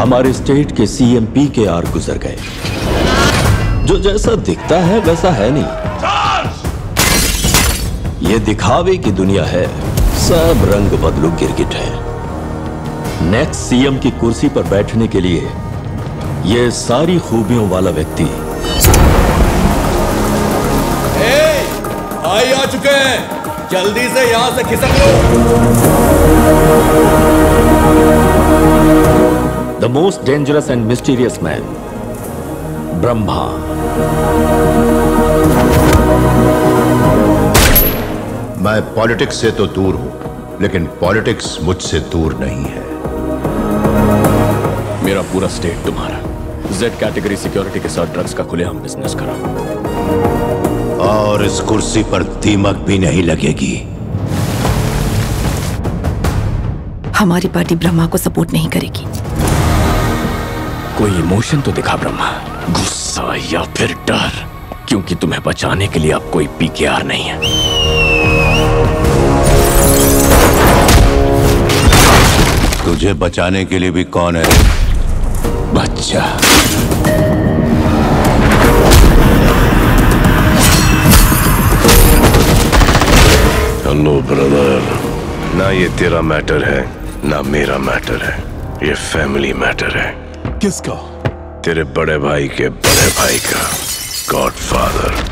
हमारे स्टेट के CM PKR गुजर गए, जो जैसा दिखता है वैसा है नहीं। ये दिखावे की दुनिया है, सब रंग बदलू गिरगिट है। नेक्स्ट सीएम की कुर्सी पर बैठने के लिए ये सारी खूबियों वाला व्यक्ति भाई आ चुके हैं, जल्दी से यहाँ से खिसक लो। The most dangerous and mysterious man, Brahma. मैं पॉलिटिक्स से तो दूर हूं, लेकिन पॉलिटिक्स मुझसे दूर नहीं है। मेरा पूरा स्टेट तुम्हारा। Z कैटेगरी सिक्योरिटी के साथ ड्रग्स का खुलेआम बिजनेस करा, और इस कुर्सी पर दीमक भी नहीं लगेगी। हमारी पार्टी ब्रह्मा को सपोर्ट नहीं करेगी। कोई इमोशन तो दिखा ब्रह्मा, गुस्सा या फिर डर, क्योंकि तुम्हें बचाने के लिए अब कोई PKR नहीं है। तुझे बचाने के लिए भी कौन है? बच्चा। हेलो ब्रदर, ना ये तेरा मैटर है ना मेरा मैटर है, ये फैमिली मैटर है। किसका? तेरे बड़े भाई के बड़े भाई का, गॉडफादर।